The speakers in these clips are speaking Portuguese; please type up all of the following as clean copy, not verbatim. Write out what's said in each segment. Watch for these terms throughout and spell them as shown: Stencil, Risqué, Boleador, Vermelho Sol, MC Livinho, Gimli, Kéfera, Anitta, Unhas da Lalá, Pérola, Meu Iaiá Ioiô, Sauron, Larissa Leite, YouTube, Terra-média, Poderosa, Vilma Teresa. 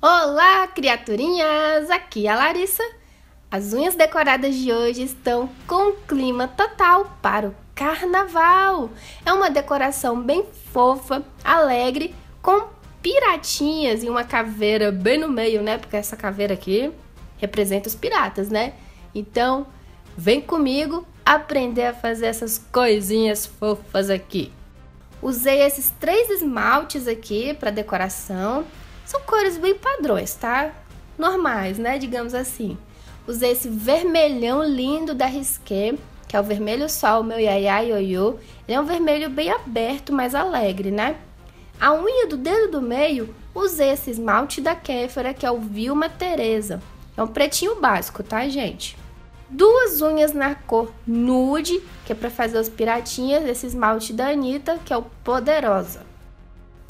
Olá, criaturinhas! Aqui é a Larissa. As unhas decoradas de hoje estão com clima total para o carnaval. É uma decoração bem fofa, alegre, com piratinhas e uma caveira bem no meio, né? Porque essa caveira aqui representa os piratas, né? Então, vem comigo aprender a fazer essas coisinhas fofas aqui. Usei esses três esmaltes aqui para decoração. São cores bem padrões, tá? Normais, né? Digamos assim. Usei esse vermelhão lindo da Risqué, que é o vermelho sol, meu iaiá ioiô. Ele é um vermelho bem aberto, mais alegre, né? A unha do dedo do meio, usei esse esmalte da Kéfera, que é o Vilma Teresa. É um pretinho básico, tá, gente? Duas unhas na cor nude, que é pra fazer os piratinhas, esse esmalte da Anitta, que é o Poderosa.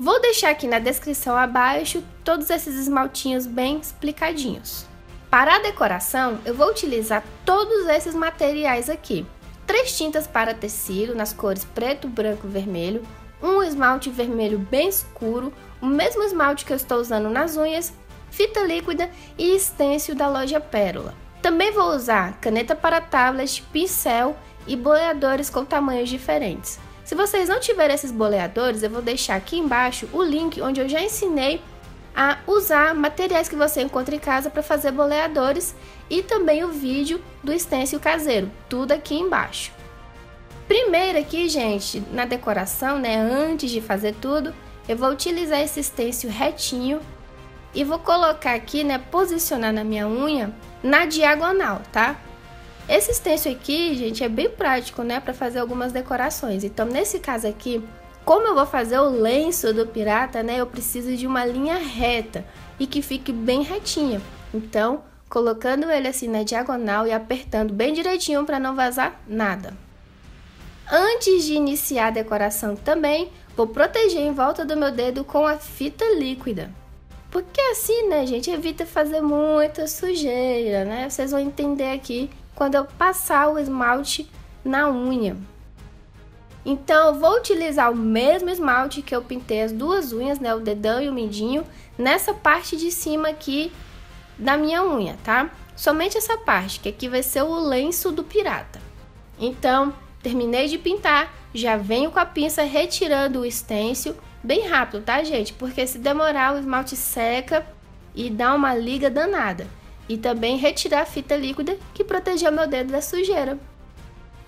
Vou deixar aqui na descrição abaixo todos esses esmaltinhos bem explicadinhos. Para a decoração, eu vou utilizar todos esses materiais aqui. 3 tintas para tecido, nas cores preto, branco e vermelho. Um esmalte vermelho bem escuro, o mesmo esmalte que eu estou usando nas unhas. Fita líquida e stencil da loja Pérola. Também vou usar caneta para tablet, pincel e boleadores com tamanhos diferentes. Se vocês não tiverem esses boleadores, eu vou deixar aqui embaixo o link onde eu já ensinei a usar materiais que você encontra em casa para fazer boleadores e também o vídeo do stencil caseiro, tudo aqui embaixo. Primeiro aqui, gente, na decoração, né, antes de fazer tudo, eu vou utilizar esse stencil retinho e vou colocar aqui, né, posicionar na minha unha na diagonal, tá? Esse stencil aqui, gente, é bem prático, né, para fazer algumas decorações. Então, nesse caso aqui, como eu vou fazer o lenço do pirata, né, eu preciso de uma linha reta e que fique bem retinha. Então, colocando ele assim na diagonal e apertando bem direitinho para não vazar nada. Antes de iniciar a decoração também, vou proteger em volta do meu dedo com a fita líquida. Porque assim, né, gente, evita fazer muita sujeira, né? Vocês vão entender aqui quando eu passar o esmalte na unha. Então, eu vou utilizar o mesmo esmalte que eu pintei as duas unhas, né, o dedão e o mindinho, nessa parte de cima aqui da minha unha, tá? Somente essa parte, que aqui vai ser o lenço do pirata. Então, terminei de pintar, já venho com a pinça retirando o stencil bem rápido, tá, gente? Porque se demorar, o esmalte seca e dá uma liga danada. E também retirar a fita líquida que protegeu meu dedo da sujeira.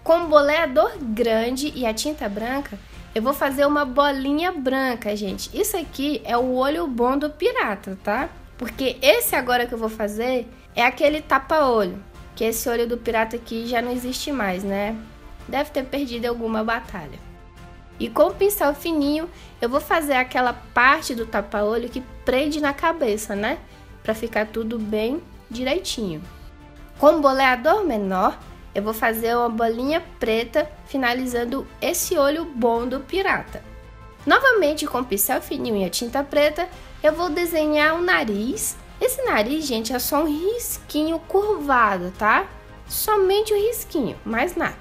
Com o boleador grande e a tinta branca, eu vou fazer uma bolinha branca, gente. Isso aqui é o olho bom do pirata, tá? Porque esse agora que eu vou fazer é aquele tapa-olho. Que esse olho do pirata aqui já não existe mais, né? Deve ter perdido alguma batalha. E com o pincel fininho, eu vou fazer aquela parte do tapa-olho que prende na cabeça, né? Pra ficar tudo bem direitinho. Com o boleador menor, eu vou fazer uma bolinha preta, finalizando esse olho bom do pirata. Novamente, com o pincel fininho e a tinta preta, eu vou desenhar o nariz. Esse nariz, gente, é só um risquinho curvado, tá? Somente um risquinho, mais nada.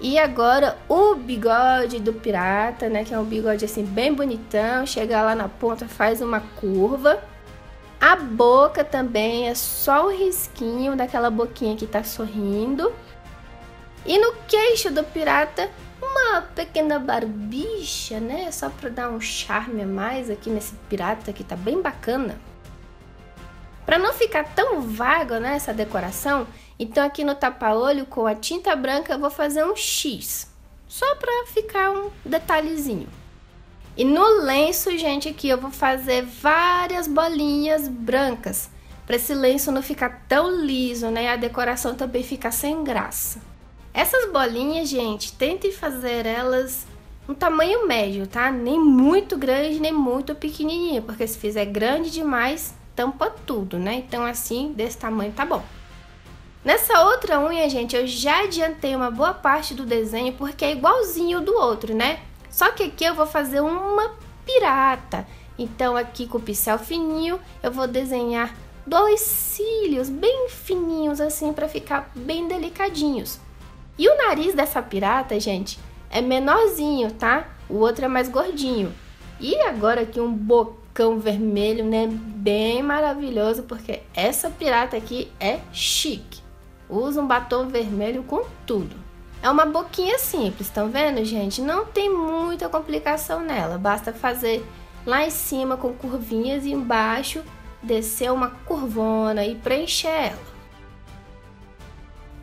E agora, o bigode do pirata, né? Que é um bigode assim bem bonitão, chega lá na ponta, faz uma curva. A boca também é só o risquinho daquela boquinha que tá sorrindo. E no queixo do pirata, uma pequena barbicha, né? Só pra dar um charme a mais aqui nesse pirata que tá bem bacana. Pra não ficar tão vago, né, essa decoração, então aqui no tapa-olho com a tinta branca eu vou fazer um X. Só pra ficar um detalhezinho. E no lenço, gente, aqui eu vou fazer várias bolinhas brancas, para esse lenço não ficar tão liso, né? E a decoração também fica sem graça. Essas bolinhas, gente, tentem fazer elas um tamanho médio, tá? Nem muito grande, nem muito pequenininha, porque se fizer grande demais, tampa tudo, né? Então assim, desse tamanho tá bom. Nessa outra unha, gente, eu já adiantei uma boa parte do desenho, porque é igualzinho do outro, né? Só que aqui eu vou fazer uma pirata. Então aqui com o pincel fininho eu vou desenhar 2 cílios bem fininhos assim para ficar bem delicadinhos. E o nariz dessa pirata, gente, é menorzinho, tá? O outro é mais gordinho. E agora aqui um bocão cão vermelho, né? Bem maravilhoso, porque essa pirata aqui é chique. Usa um batom vermelho com tudo. É uma boquinha simples, estão vendo, gente? Não tem muita complicação nela. Basta fazer lá em cima com curvinhas e embaixo descer uma curvona e preencher ela.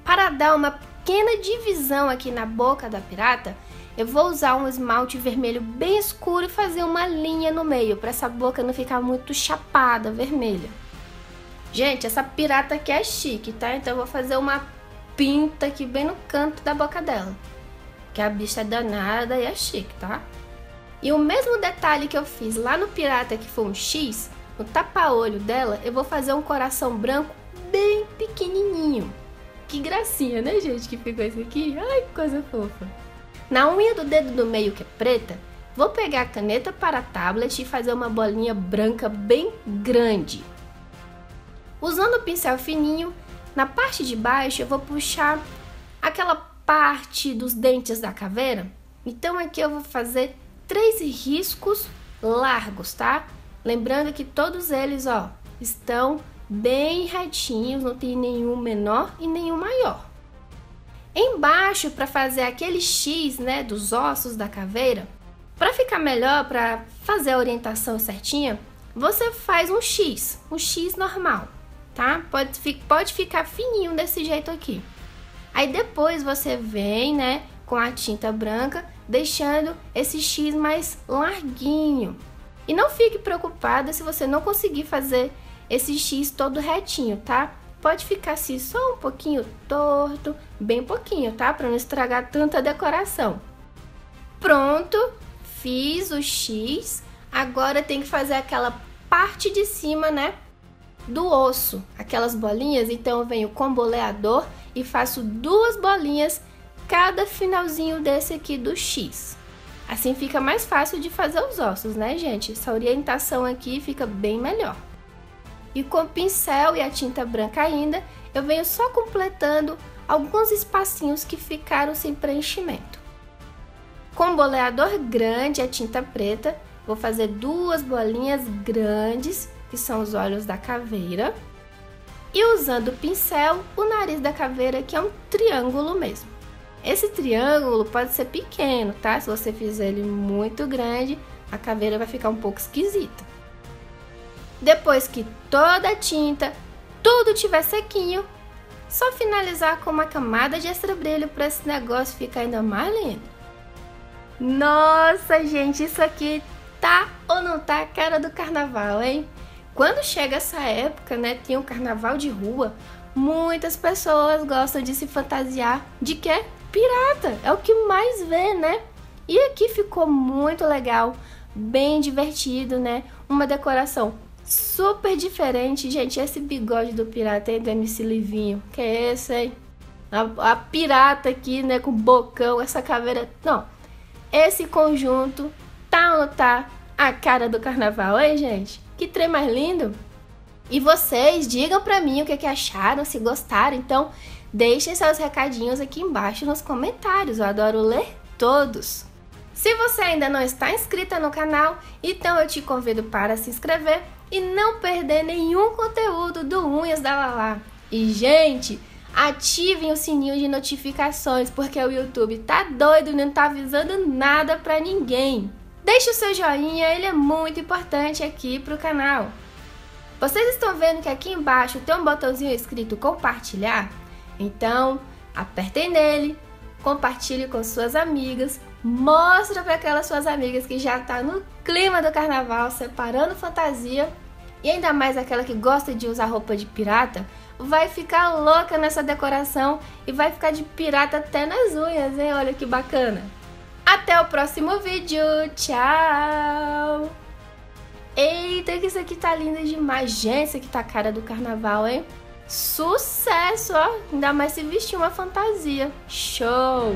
Para dar uma pequena divisão aqui na boca da pirata, eu vou usar um esmalte vermelho bem escuro e fazer uma linha no meio, para essa boca não ficar muito chapada, vermelha. Gente, essa pirata aqui é chique, tá? Então eu vou fazer uma pinta aqui bem no canto da boca dela, que a bicha é danada e é chique, tá? E o mesmo detalhe que eu fiz lá no pirata, que foi um X, no tapa-olho dela, eu vou fazer um coração branco bem pequenininho. Que gracinha, né, gente, que ficou isso aqui? Ai, que coisa fofa! Na unha do dedo do meio, que é preta, vou pegar a caneta para tablet e fazer uma bolinha branca bem grande. Usando o pincel fininho, na parte de baixo eu vou puxar aquela parte dos dentes da caveira. Então aqui eu vou fazer 3 riscos largos, tá? Lembrando que todos eles, ó, estão bem retinhos, não tem nenhum menor e nenhum maior. Embaixo, para fazer aquele X, né, dos ossos da caveira, para ficar melhor, para fazer a orientação certinha, você faz um X normal. Tá? Pode ficar fininho desse jeito aqui. Aí depois você vem, né, com a tinta branca, deixando esse X mais larguinho. E não fique preocupada se você não conseguir fazer esse X todo retinho, tá? Pode ficar assim só um pouquinho torto, bem pouquinho, tá? Para não estragar tanta decoração. Pronto, fiz o X. Agora tem que fazer aquela parte de cima, né, do osso, aquelas bolinhas. Então eu venho com o boleador e faço 2 bolinhas cada finalzinho desse aqui do X. Assim fica mais fácil de fazer os ossos, né, gente? Essa orientação aqui fica bem melhor. E com o pincel e a tinta branca ainda, eu venho só completando alguns espacinhos que ficaram sem preenchimento. Com o boleador grande e a tinta preta, vou fazer 2 bolinhas grandes, que são os olhos da caveira, e usando o pincel, o nariz da caveira, que é um triângulo mesmo. Esse triângulo pode ser pequeno, tá? Se você fizer ele muito grande, a caveira vai ficar um pouco esquisita. Depois que toda a tinta, tudo tiver sequinho, só finalizar com uma camada de extra brilho para esse negócio ficar ainda mais lindo. Nossa, gente, isso aqui tá ou não tá a cara do carnaval, hein? Quando chega essa época, né, tem um carnaval de rua, muitas pessoas gostam de se fantasiar de quê? Pirata, é o que mais vê, né? E aqui ficou muito legal, bem divertido, né? Uma decoração super diferente. Gente, esse bigode do pirata aí do MC Livinho, que é esse, hein? A pirata aqui, né, com bocão, essa caveira, não. Esse conjunto, tá ou não tá a cara do carnaval, hein, gente? Que trem mais lindo! E vocês, digam pra mim o que acharam, se gostaram. Então, deixem seus recadinhos aqui embaixo nos comentários. Eu adoro ler todos. Se você ainda não está inscrita no canal, então eu te convido para se inscrever e não perder nenhum conteúdo do Unhas da Lalá. E, gente, ativem o sininho de notificações, porque o YouTube tá doido e não tá avisando nada pra ninguém. Deixe o seu joinha, ele é muito importante aqui pro canal. Vocês estão vendo que aqui embaixo tem um botãozinho escrito compartilhar? Então, apertem nele, compartilhe com suas amigas, mostra para aquelas suas amigas que já tá no clima do carnaval, separando fantasia, e ainda mais aquela que gosta de usar roupa de pirata. Vai ficar louca nessa decoração e vai ficar de pirata até nas unhas, hein? Olha que bacana! Até o próximo vídeo! Tchau! Eita, que isso aqui tá lindo demais! Gente, isso aqui tá a cara do carnaval, hein? Sucesso, ó! Ainda mais se vestir uma fantasia! Show!